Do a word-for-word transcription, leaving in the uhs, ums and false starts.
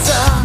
Pizza.